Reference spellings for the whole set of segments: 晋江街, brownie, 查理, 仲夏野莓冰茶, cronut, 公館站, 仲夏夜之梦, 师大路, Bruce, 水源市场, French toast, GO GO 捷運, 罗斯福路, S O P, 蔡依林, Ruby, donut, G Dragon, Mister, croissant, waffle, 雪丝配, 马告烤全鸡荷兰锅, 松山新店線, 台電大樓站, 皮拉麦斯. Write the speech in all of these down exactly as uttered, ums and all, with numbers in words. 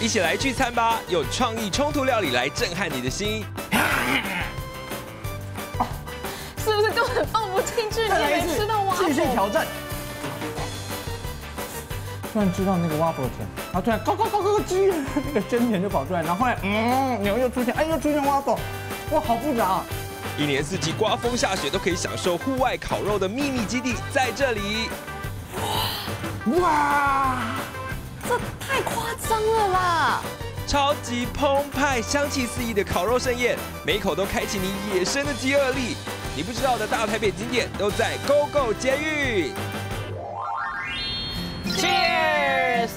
一起来聚餐吧，用创意冲突料理来震撼你的心。是不是根本放不进去？你没吃到挖？继续挑战。突然知道那个挖脖甜，然后突然高高高高鸡，那个真甜就跑出来，然后后来嗯，然后又出现，哎，又出现挖脖，哇，好复杂啊！一年四季刮风下雪都可以享受户外烤肉的秘密基地在这里。哇！ 这太夸张了啦！超级澎湃、香气四溢的烤肉盛宴，每一口都开启你野生的饥饿力。你不知道的大台北景点都在 Go Go 捷运。Cheers！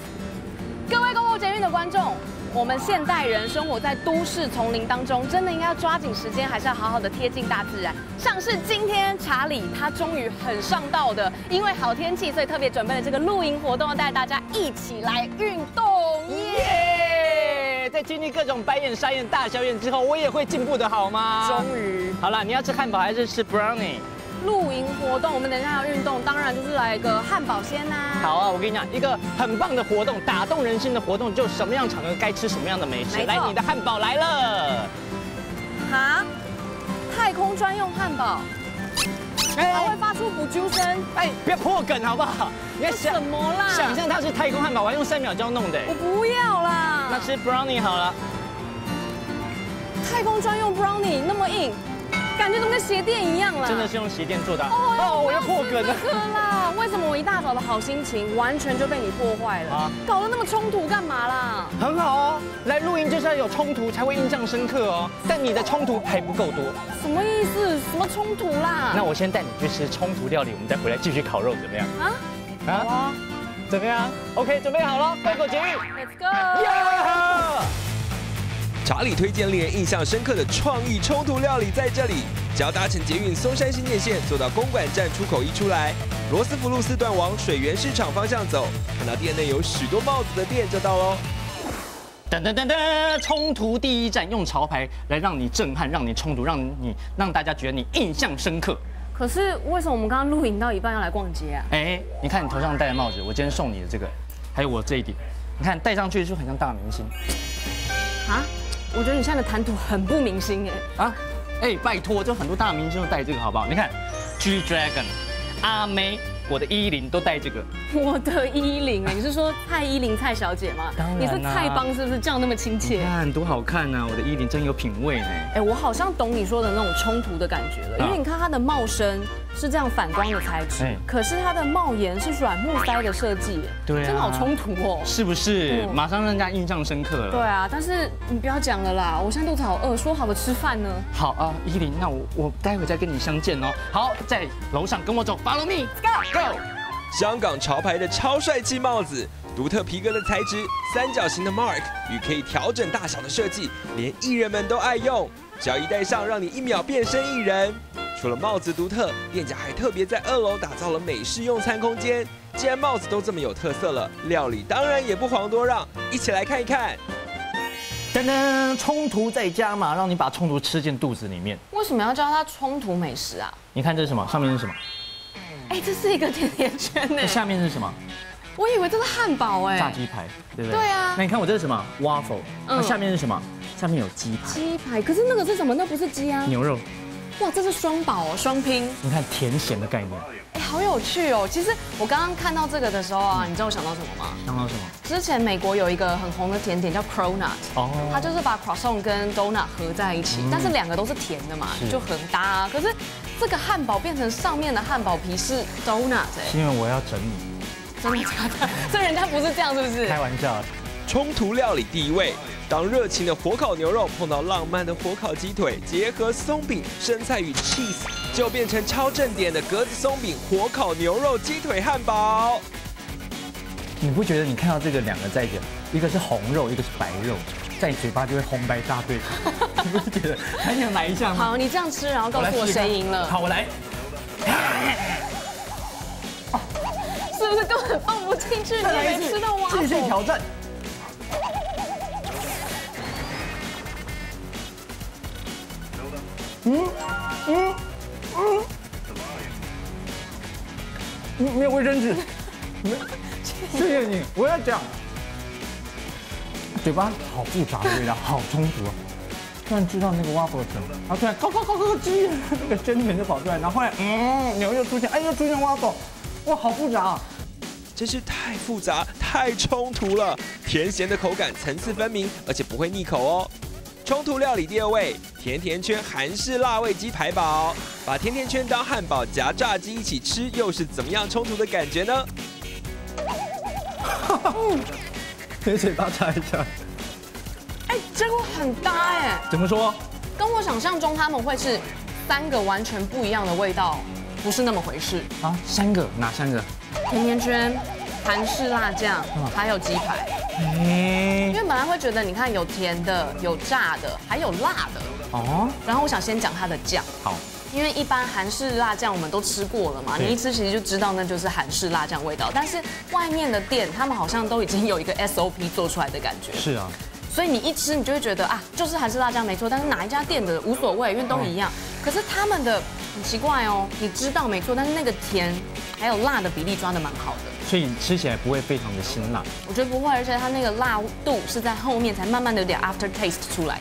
各位 Go Go 捷运的观众，我们现代人生活在都市丛林当中，真的应该要抓紧时间，还是要好好的贴近大自然。像是今天查理他终于很上道的，因为好天气，所以特别准备了这个露营活动，要带大家一起来运动耶！ Yeah! 在经历各种白宴、沙宴、大小宴之后，我也会进步的好吗？终于。好了，你要吃汉堡还是吃 brownie？ 露营活动，我们等一下要运动，当然就是来一个汉堡先啦、啊。好啊，我跟你讲，一个很棒的活动，打动人心的活动，就什么样场合该吃什么样的美食。来，你的汉堡来了。啊？太空专用汉堡，它会发出补啾声。哎，不要破梗好不好？你什么啦？想象它是太空汉堡，我要用三秒钟弄的。我不要啦。那吃 brownie 好了。太空专用 brownie 那么硬。 感觉都跟鞋垫一样了，真的是用鞋垫做的。哦，我又破梗了。为什么我一大早的好心情完全就被你破坏了？啊，搞得那么冲突干嘛啦？很好哦，来露营就是要有冲突才会印象深刻哦。但你的冲突还不够多。什么意思？什么冲突啦？那我先带你去吃冲突料理，我们再回来继续烤肉，怎么样？啊啊，怎么样 ？OK， 准备好了，GO GO 捷运 ，Let's go。 查理推荐令人印象深刻的创意冲突料理在这里，只要搭乘捷运松山新店线，坐到公馆站出口一出来，罗斯福路四段往水源市场方向走，看到店内有许多帽子的店就到喽。噔噔噔噔，冲突第一站，用潮牌来让你震撼，让你冲突，让你让大家觉得你印象深刻。可是为什么我们刚刚露营到一半要来逛街啊？哎，你看你头上戴的帽子，我今天送你的这个，还有我这一顶，你看戴上去就很像大明星。啊？ 我觉得你现在的谈吐很不明星哎啊，哎，拜托，就很多大明星都戴这个好不好？你看 ，G Dragon， 阿妹，我的依林都戴这个。我的依林，你是说蔡依林蔡小姐吗？当然、啊、你是蔡帮是不是？这样那么亲切。你看多好看啊！我的依林真有品味呢。哎，我好像懂你说的那种冲突的感觉了，因为你看她的帽身是这样反光的材质，哎、可是她的帽檐是软木塞的设计，对、啊，真的好冲突哦，是不是？嗯、马上让人家印象深刻了。对啊，但是你不要讲了啦，我现在肚子好饿，说好的吃饭呢？好啊，依林，那我我待会再跟你相见哦。好，在楼上跟我走 ，Follow me， Go Go。香港潮牌的超帅气帽子，独特皮革的材质，三角形的 mark 与可以调整大小的设计，连艺人们都爱用。只要一戴上，让你一秒变身艺人。 除了帽子独特，店家还特别在二楼打造了美式用餐空间。既然帽子都这么有特色了，料理当然也不遑多让。一起来看一看。噔噔，冲突再加码，让你把冲突吃进肚子里面。为什么要叫它冲突美食啊？你看这是什么？上面是什么？哎，这是一个甜甜圈呢。下面是什么？我以为这是汉堡哎。炸鸡排，对不对？对啊。那你看我这是什么 ？waffle。那下面是什么？下面有鸡排。鸡排，可是那个是什么？那不是鸡啊。牛肉。 哇，这是双宝哦，双拼！你看甜咸的概念，哎，好有趣哦。其实我刚刚看到这个的时候啊，你知道我想到什么吗？想到什么？之前美国有一个很红的甜点叫 cronut， 哦，它就是把 croissant 跟 donut 合在一起，但是两个都是甜的嘛，就很搭啊。可是这个汉堡变成上面的汉堡皮是 donut， 哎，因为我要整你，真的假的？所以人家不是这样，是不是？开玩笑。冲突料理第一位。 当热情的火烤牛肉碰到浪漫的火烤鸡腿，结合松饼、生菜与 cheese， 就变成超正点的格子松饼火烤牛肉鸡腿汉堡。你不觉得你看到这个两个在一起，一个是红肉，一个是白肉，在你嘴巴就会红白大对决，你不觉得？还想来一下吗？好，你这样吃，然后告诉我谁赢了。好，我来。是不是根本放不进去？你没吃到挖口。继续挑战。 嗯嗯没有卫生纸，没，谢谢你，我要讲。嘴巴好复杂的味道，好冲突啊！突然知道那个 waffle 的，然后突然高高高高鸡，那个蒸卷就跑出来，然后后来嗯，牛又出现，哎，又出现 waffle， 哇，好复杂啊！真是太复杂，太冲突了。甜咸的口感层次分明，而且不会腻口哦。 冲突料理第二位，甜甜圈韩式辣味鸡排堡。把甜甜圈当汉堡夹炸鸡一起吃，又是怎么样冲突的感觉呢？你嘴巴擦一下。哎、欸，这个很搭哎、欸。怎么说？跟我想象中他们会是三个完全不一样的味道，不是那么回事啊？三个？哪三个？甜甜圈、韩式辣酱，嗯、还有鸡排。 因为本来会觉得，你看有甜的，有炸的，还有辣的哦。然后我想先讲它的酱，好，因为一般韩式辣酱我们都吃过了嘛，你一吃其实就知道那就是韩式辣酱味道。但是外面的店他们好像都已经有一个 S O P 做出来的感觉，是啊。所以你一吃你就会觉得啊，就是韩式辣酱没错，但是哪一家店的无所谓，因为都一样。可是他们的很奇怪哦，你知道没错，但是那个甜还有辣的比例抓得蛮好的。 所以吃起来不会非常的辛辣，我觉得不会，而且它那个辣度是在后面才慢慢的有点 after taste 出来。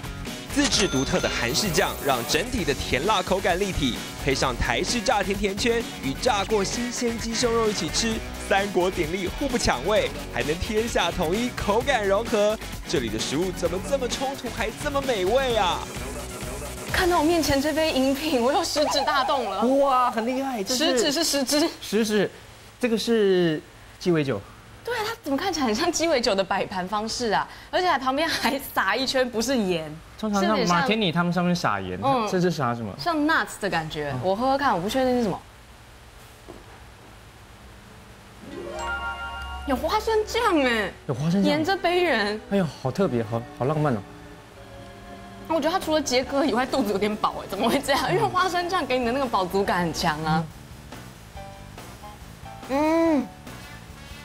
自制独特的韩式酱，让整体的甜辣口感立体，配上台式炸甜甜圈与炸过新鲜鸡胸肉一起吃，三国鼎立，互不抢味，还能天下统一，口感融合。这里的食物怎么这么冲突，还这么美味啊！ 看到我面前这杯饮品，我又食指大动了。哇，很厉害！食指是食指，食指，这个是鸡尾酒。对啊，它怎么看起来很像鸡尾酒的摆盘方式啊？而且旁边还撒一圈，不是盐。通常像马天尼他们上面撒盐，嗯、这是撒什么？像 nuts 的感觉。我喝喝看，我不确定是什么。有花生酱哎，有花生酱，沿着杯缘。哎呦，好特别，好好浪漫哦。 我觉得它除了杰哥以外，肚子有点饱哎，怎么会这样？因为花生酱给你的那个饱足感很强啊。嗯，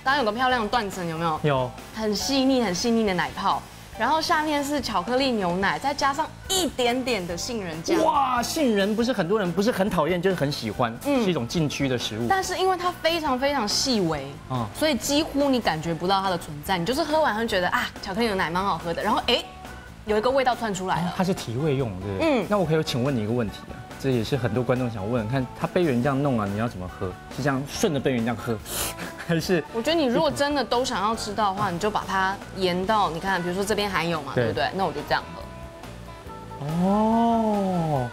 刚刚有个漂亮的断层，有没有？有。很细腻、很细腻的奶泡，然后下面是巧克力牛奶，再加上一点点的杏仁酱。哇，杏仁不是很多人不是很讨厌，就是很喜欢，嗯、是一种禁区的食物。但是因为它非常非常细微，嗯、所以几乎你感觉不到它的存在，你就是喝完会觉得啊，巧克力牛奶蛮好喝的，然后哎。 有一个味道窜出来了，它是提味用，对不对？嗯，那我可以请问你一个问题啊，这也是很多观众想问，看它杯缘这样弄啊，你要怎么喝？是这样顺着杯缘这样喝，还是？我觉得你如果真的都想要吃到的话，你就把它延到你看，比如说这边还有嘛， 对, 对不对？那我就这样喝。哦，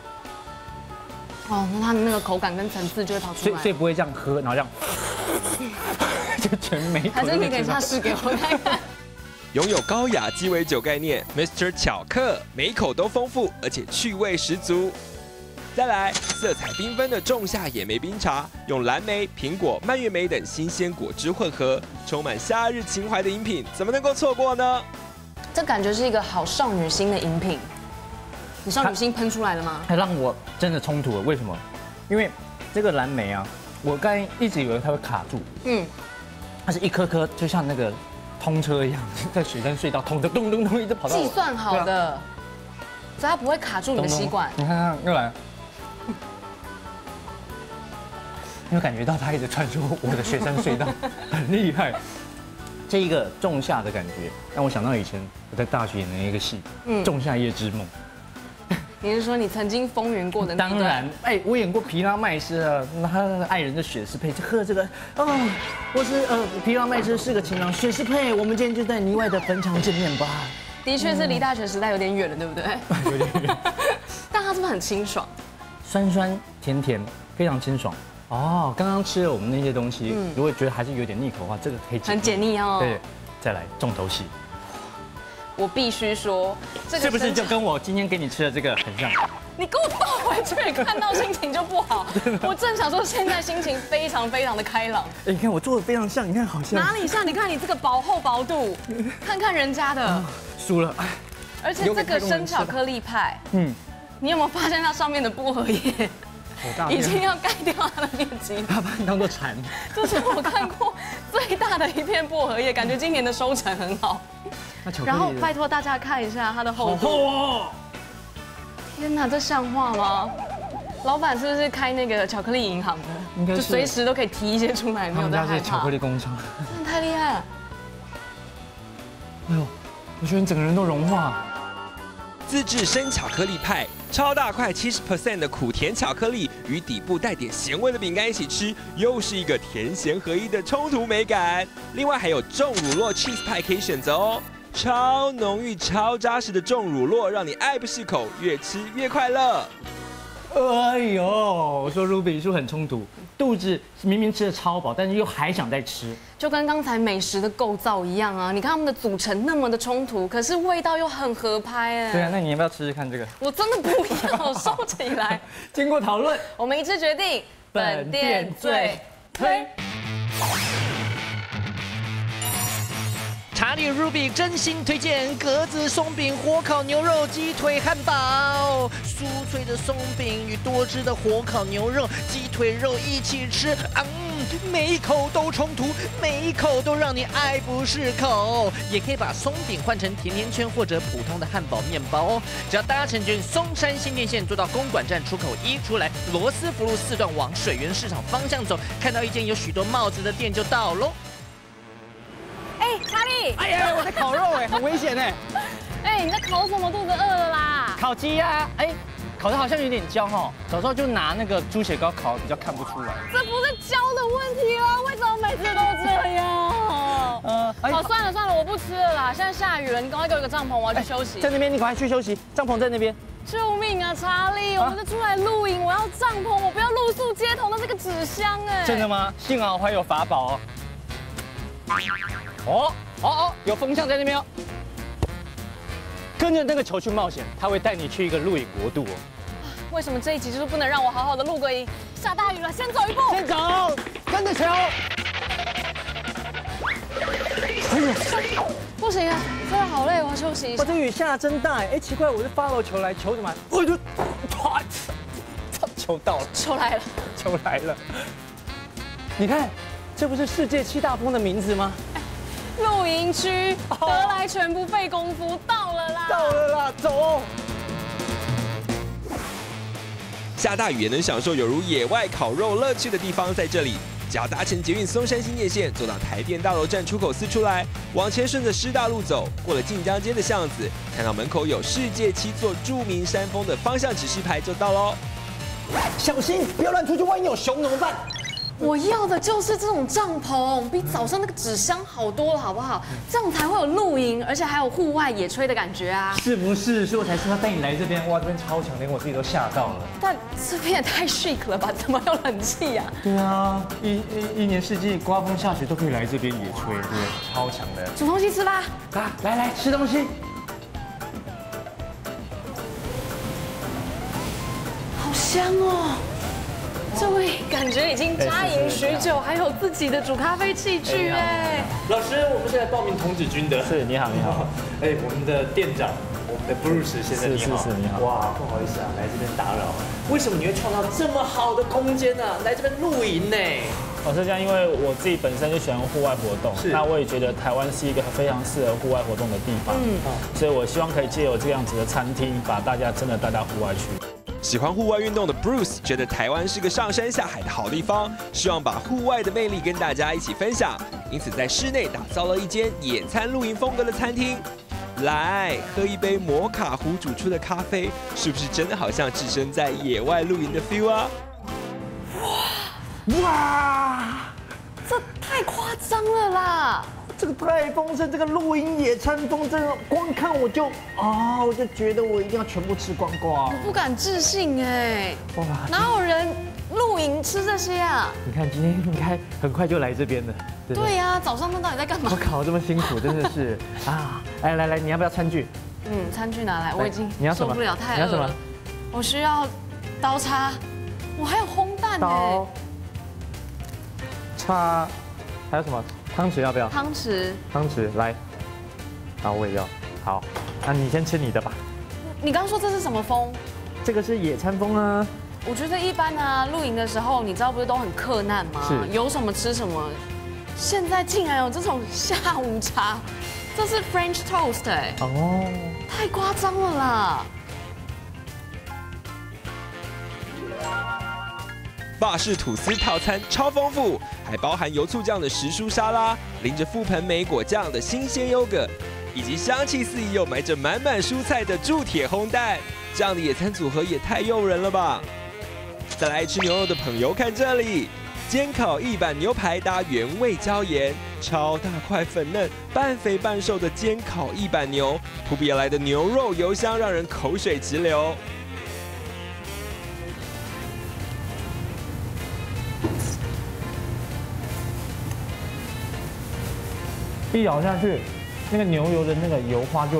哦，那它的那个口感跟层次就会跑出来，所以所以不会这样喝，然后这样就全没。还是你等一下试给我看看。拥有高雅鸡尾酒概念 ，Mister 巧克每口都丰富，而且趣味十足。再来，色彩缤纷的仲夏野莓冰茶，用蓝莓、苹果、蔓越莓等新鲜果汁混合，充满夏日情怀的饮品，怎么能够错过呢？这感觉是一个好少女心的饮品。你少女心喷出来了吗？它让我真的冲突了，为什么？因为这个蓝莓啊，我刚才一直以为它会卡住，嗯，它是一颗颗，就像那个。 通车一样，在雪山隧道通着，咚咚咚一直跑到。计算好的，啊、所以它不会卡住你的吸管。咚咚你看看，又来了。你有感觉到它一直穿梭我的雪山隧道，很厉害。这一个仲夏的感觉，让我想到以前我在大学演的一个戏，嗯《仲夏夜之梦》。你是说你曾经风云过的那？当然，哎、欸，我演过皮拉麦斯啊，他那个爱人的雪丝配，就喝这个啊、哦，我是呃皮拉麦斯是个情郎，雪丝配，我们今天就在泥外的坟场见面吧。的确是离大学时代有点远了，对不对？有点远。但它是不是很清爽？酸酸甜甜，非常清爽。哦，刚刚吃了我们那些东西，嗯、如果觉得还是有点腻口的话，这个可以很解腻哦。对，再来重头戏。 我必须说，这个是不是就跟我今天给你吃的这个很像？你给我倒回去，看到心情就不好。我正想说，现在心情非常非常的开朗。哎，你看我做的非常像，你看好像哪里像？你看你这个薄厚薄度，看看人家的，输了。哎，而且这个生巧克力派，嗯，你有没有发现它上面的薄荷叶？ 已经要盖掉它的面积，他把你当做蝉，这是我看过最大的一片薄荷叶，感觉今年的收成很好。然后拜托大家看一下它的厚度，好厚哦！天哪，这像话吗？老板是不是开那个巧克力银行的？应该是，就随时都可以提一些出来，没有在害怕。他们家是巧克力工厂，真的太厉害了。哎呦，我觉得你整个人都融化了。自制生巧克力派，超大块七十 percent 的苦甜巧克力与底部带点咸味的饼干一起吃，又是一个甜咸合一的冲突美感。另外还有重乳酪 cheese 派可以选择哦。 超浓郁、超扎实的重乳酪，让你爱不释口，越吃越快乐。哎呦，我说 Ruby 是不是很冲突？肚子明明吃的超饱，但是又还想再吃，就跟刚才美食的构造一样啊！你看它们的组成那么的冲突，可是味道又很合拍哎。对啊，那你要不要吃吃看这个？我真的不要，收起来。经过讨论，我们一致决定，本店最推。 查理 Ruby 真心推荐格子松饼、火烤牛肉、鸡腿汉堡。酥脆的松饼与多汁的火烤牛肉、鸡腿肉一起吃，嗯，每一口都冲突，每一口都让你爱不释口。也可以把松饼换成甜甜圈或者普通的汉堡面包哦。只要搭乘就是松山新店线，坐到公馆站出口一出来，罗斯福路四段往水源市场方向走，看到一间有许多帽子的店就到喽。 哎，查理！哎呀，我在烤肉哎，很危险哎！哎，你在烤什么？肚子饿了啦！烤鸡啊！哎，烤的好像有点焦哦，小时候就拿那个猪血糕烤，比较看不出来。这不是焦的问题啊，为什么每次都这样？呃，好，算了算了，我不吃了啦。现在下雨了，你赶快给我一个帐篷，我要去休息。在那边，你赶快去休息，帐篷在那边。救命啊，查理！我们是出来露营，我要帐篷，我不要露宿街头的这个纸箱哎。真的吗？幸好我还有法宝哦。 哦哦哦，有风向在那边哦，跟着那个球去冒险，他会带你去一个露营国度哦。为什么这一集就是不能让我好好的露个营？下大雨了，先走一步。先走，跟着球。哎呀，不行啊，真的好累，我要休息一下。哇，这雨下得真大哎！哎，奇怪，我是发了球来，球怎么？我就，哇，球到了，球来了，球来了。你看。 这不是世界七大风的名字吗？露营区得来全不费功夫，到了啦！到了啦，走！下大雨也能享受有如野外烤肉乐趣的地方，在这里，只要搭乘捷运松山新店线，坐到台电大楼站出口四出来，往前顺着师大路走，过了晋江街的巷子，看到门口有世界七座著名山峰的方向指示牌就到喽。小心，不要乱出去，万一有熊怎么办？ 我要的就是这种帐篷，比早上那个纸箱好多了，好不好？这样才会有露营，而且还有户外野炊的感觉啊！是不是？所以我才说他带你来这边，哇，这边超强，连我自己都吓到了。但这边也太 chic 了吧？怎么有冷气呀？对啊，一一一年四季刮风下雪都可以来这边野炊，对，超强的。煮东西吃吧，啊，来来吃东西。好香哦！ 这位感觉已经扎营许久，还有自己的煮咖啡器具哎。老师，我们是来报名童子军的。是，你好，你好。哎，我们的店长，我们的 Bruce 先生，你好。是是，你好。哇，不好意思啊，来这边打扰。为什么你会创造这么好的空间呢？来这边露营呢？老师，这样，因为我自己本身就喜欢户外活动，那我也觉得台湾是一个非常适合户外活动的地方。嗯，所以我希望可以借由这样子的餐厅，把大家真的带到户外去。 喜欢户外运动的 Bruce 觉得台湾是个上山下海的好地方，希望把户外的魅力跟大家一起分享，因此在室内打造了一间野餐露营风格的餐厅。来喝一杯摩卡壶煮出的咖啡，是不是真的好像置身在野外露营的 feel 啊？哇哇，这太夸张了啦！ 这个太丰盛，这个露营野餐风筝，光看我就啊，我就觉得我一定要全部吃光光。我不敢置信哎，哇，哪有人露营吃这些啊？你看今天应该很快就来这边了。对呀，早上那到底在干嘛？我烤这么辛苦，真的是啊！来来来，你要不要餐具？嗯，餐具拿来，我已经受不了，太饿了。我需要刀叉，我还有烘蛋呢。叉，还有什么？ 汤匙要不要？汤匙，汤匙来，好，我也要。好，那你先吃你的吧。你刚刚说这是什么风？这个是野餐风啊。我觉得一般啊，露营的时候，你知道不是都很克难吗？是。有什么吃什么。现在竟然有这种下午茶，这是 French toast 哎。哦。太夸张了啦。法式吐司套餐超丰富，还包含油醋酱的时蔬沙拉，淋着覆盆莓果酱的新鲜优格，以及香气四溢又埋着满满蔬菜的铸铁烘蛋。这样的野餐组合也太诱人了吧！再来吃牛肉的朋友看这里，煎烤一板牛排搭原味椒盐，超大块粉嫩、半肥半瘦的煎烤一板牛，扑鼻而来的牛肉油香让人口水直流。 一咬下去，那个牛油的那个油花就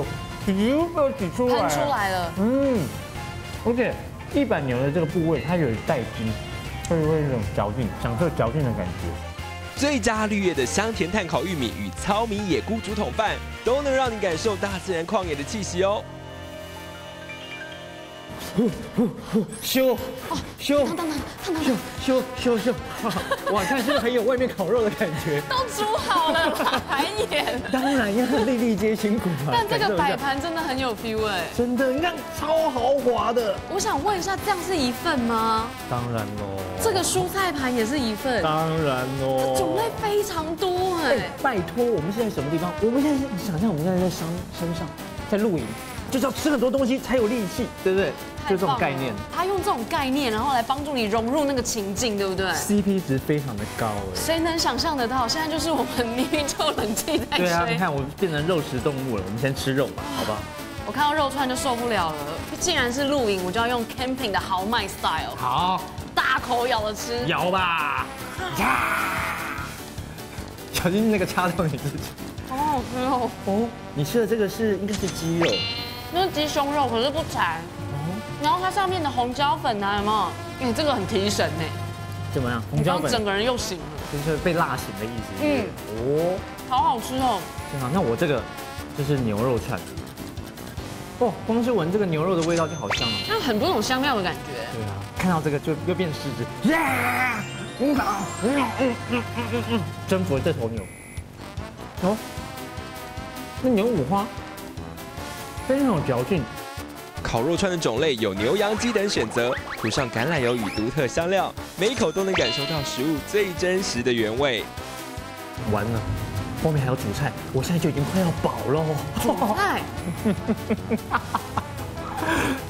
又挤出来，喷出来了。嗯，而且一板牛的这个部位它有带筋，所以会有一种嚼劲，享受嚼劲的感觉。最佳绿叶的香甜炭烤玉米与糙米野菇竹筒饭，都能让你感受大自然旷野的气息哦。咻！咻！烫烫烫！烫烫烫！咻咻咻！哇，看是不是很有外面烤肉的感觉？都煮好了，摆盘演。当然要粒粒皆辛苦嘛。但这个摆盘真的很有 feel 哎。真的，你看超豪华的。我想问一下，这样是一份吗？当然喽。这个蔬菜盘也是一份。当然喽。种类非常多哎。拜托，我们现在什么地方？我们现在你想象我们现在在山山上，在露营。 就是要吃很多东西才有力气，对不对？就这种概念，他用这种概念，然后来帮助你融入那个情境，对不对 ？C P 值非常的高哎，谁能想象得到？现在就是我们明明就冷气在吹。对啊，你看我变成肉食动物了，我们先吃肉吧，好不好？我看到肉串就受不了了，既然是露营，我就要用 camping 的豪迈 style， 好，大口咬着吃，咬吧，小心那个插到你自己。好好吃哦！哦，你吃的这个是应该是鸡肉。 那是鸡胸肉，可是不柴。然后它上面的红椒粉啊，有没有？嗯，这个很提神呢。怎么样？红椒粉，整个人又醒了，就是被辣醒的意思。嗯，哦，好好吃哦。真好，那我这个就是牛肉串。哦，光是闻这个牛肉的味道就好香啊。那很多种香料的感觉。对啊，看到这个就又变狮子。耶！嗯嗯嗯嗯嗯嗯，征服了这头牛。哦，那牛五花。 非常有嚼劲。烤肉串的种类有牛、羊、鸡等选择，涂上橄榄油与独特香料，每一口都能感受到食物最真实的原味。完了，后面还有主菜，我现在就已经快要饱了。主菜，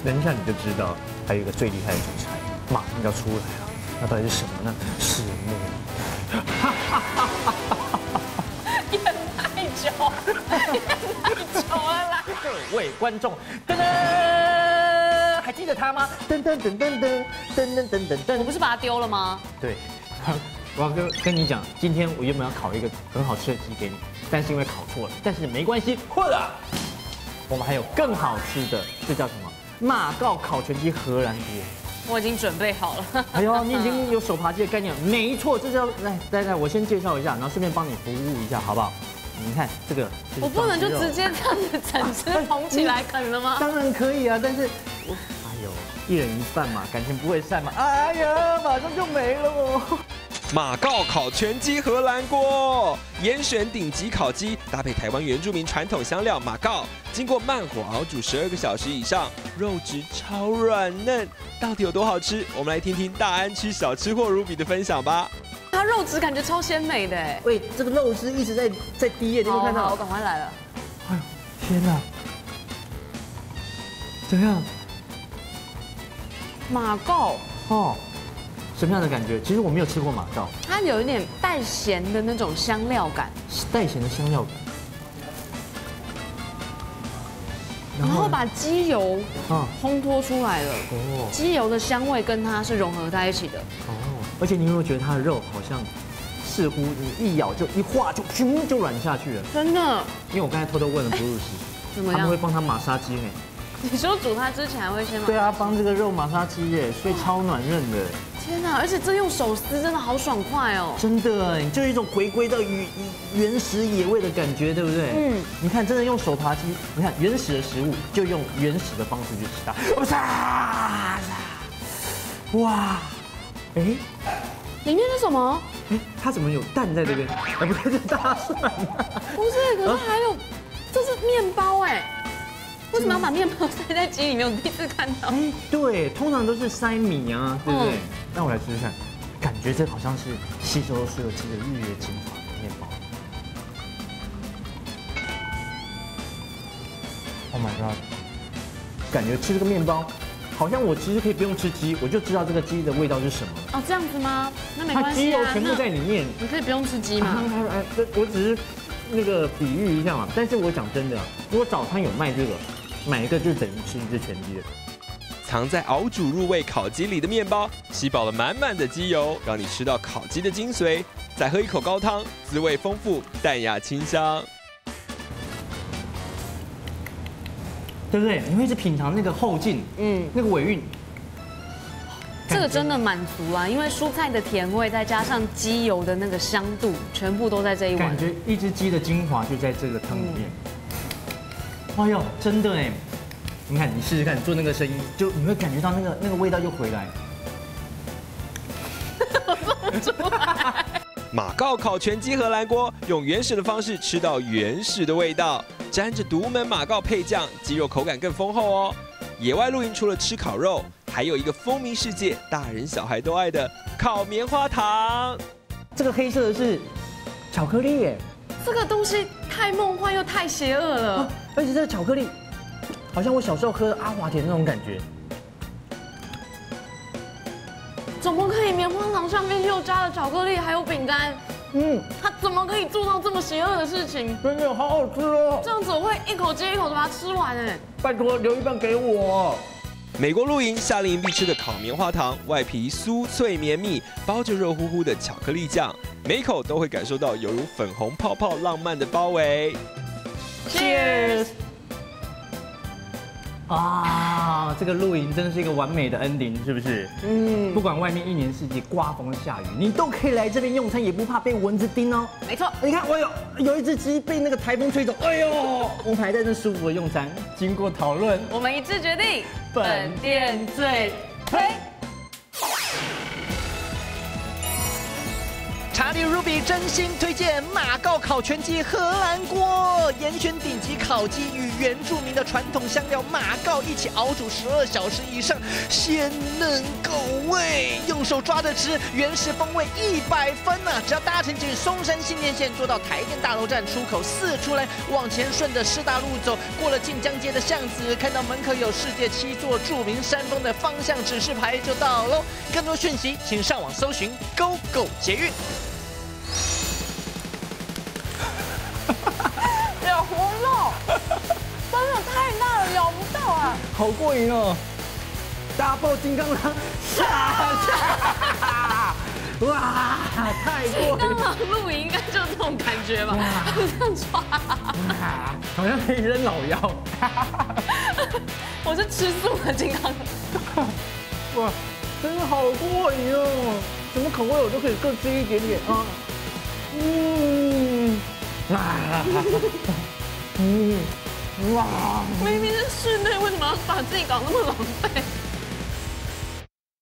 等一下你就知道，还有一个最厉害的主菜马上就要出来了，那到底是什么呢？是木。也太久，也太久了啦。 各位观众，噔噔，还记得他吗？噔噔噔噔噔噔噔噔噔，我不是把它丢了吗？对，我要跟跟你讲，今天我原本要烤一个很好吃的鸡给你，但是因为烤错了，但是没关系，混了。我们还有更好吃的，这叫什么？马告烤全鸡荷兰锅。我已经准备好了。哎呦，你已经有手扒鸡的概念，没错，这叫来来来，我先介绍一下，然后顺便帮你服务一下，好不好？ 你看这个，我不能就直接这样子整只捧起来啃了吗？当然可以啊，但是我哎呦，一人一半嘛，感情不会散嘛。哎呀，马上就没了哦。马告烤全鸡荷兰锅，严选顶级烤鸡，搭配台湾原住民传统香料马告，经过慢火熬煮十二个小时以上，肉质超软嫩，到底有多好吃？我们来听听大安区小吃货Ruby的分享吧。 它肉质感觉超鲜美的哎，喂，这个肉汁一直在在滴液，你有看到？我赶快来了。哎呦，天哪！怎样？马告哦，什么样的感觉？其实我没有吃过马告，它有一点带咸的那种香料感，带咸的香料感。然后把鸡油烘托出来了，哦，鸡油的香味跟它是融合在一起的。 而且你有没有觉得它的肉好像，似乎你一咬就一化就砰就软下去了？真的？因为我刚才偷偷问了Bruce，怎么样？他们会帮他马杀鸡呢？你说煮它之前还会先？对啊，帮这个肉马杀鸡耶，所以超暖润的。天哪！而且这用手撕真的好爽快哦！真的，就有一种回归到原原始野味的感觉，对不对？嗯。你看，真的用手扒鸡，你看原始的食物就用原始的方式去吃它。我杀！哇！ 哎，里面是什么？哎，它怎么有蛋在这边？哎，不对，是大蒜。不是，可是还有，这是面包哎。为什么要把面包塞在鸡里面？我第一次看到。哎，对，通常都是塞米啊，对不对？那我来试试看。感觉这好像是吸收了所有这个日月精华的面包。Oh my god！ 感觉吃这个面包，好像我其实可以不用吃鸡，我就知道这个鸡的味道是什么。哦，这样子吗？那没关系啊。它鸡油全部在里面，你可以不用吃鸡吗？我只是那个比喻一下嘛。但是我讲真的，如果早餐有卖这个，买一个就等于吃一只全鸡了。 藏在熬煮入味烤鸡里的面包，吸饱了满满的鸡油，让你吃到烤鸡的精髓。再喝一口高汤，滋味丰富，淡雅清香，对不对？你会一直品尝那个后劲，嗯，那个尾韵。这个真的满足啊，因为蔬菜的甜味再加上鸡油的那个香度，全部都在这一碗。感觉一只鸡的精华就在这个汤里面。嗯、哎呦，真的哎。 你看，你试试看做那个声音，就你会感觉到那个那个味道就回来。马告烤全鸡荷兰锅，用原始的方式吃到原始的味道，沾着独门马告配酱，鸡肉口感更丰厚哦。野外露营除了吃烤肉，还有一个风靡世界、大人小孩都爱的烤棉花糖。这个黑色的是巧克力耶，这个东西太梦幻又太邪恶了，啊、而且这个巧克力。 好像我小时候喝阿华田那种感觉。怎么可以？棉花糖上面又加了巧克力，还有饼干。嗯，他怎么可以做到这么邪恶的事情？真的好好吃哦！这样子我会一口接一口的把它吃完哎。拜托，留一半给我。美国露营夏令营必吃的烤棉花糖，外皮酥脆绵密，包着热乎乎的巧克力酱，每口都会感受到犹如粉红泡泡浪漫的包围。Cheers。 啊，这个露营真是一个完美的 ending， 是不是？嗯，不管外面一年四季刮风下雨，你都可以来这边用餐，也不怕被蚊子叮哦。没错，你看我有有一只鸡被那个台风吹走，哎呦，我们还在那舒服的用餐。经过讨论，我们一致决定，本店最推。茶里 Ruby 真心推荐马告烤全鸡荷兰锅，严选顶级烤鸡与原住民的传统香料马告一起熬煮十二小时以上，鲜嫩够味，用手抓着吃，原始风味一百分啊！只要搭乘进松山新店线，坐到台电大楼站出口四出来，往前顺着师大路走，过了晋江街的巷子，看到门口有世界七座著名山峰的方向指示牌就到喽。更多讯息请上网搜寻 Go Go 捷运。 有活肉，真的太大了，咬不到啊！好过瘾哦 ！Double 金刚狼，下下！哇，太过瘾！金刚狼露营应该就这种感觉吧？这样抓，好像可以扔老妖。我是吃素的金刚狼。哇，真的好过瘾哦！什么口味我都可以各吃一点点啊。嗯。 啊！嗯，哇！明明是室内，为什么要把自己搞那么狼狈？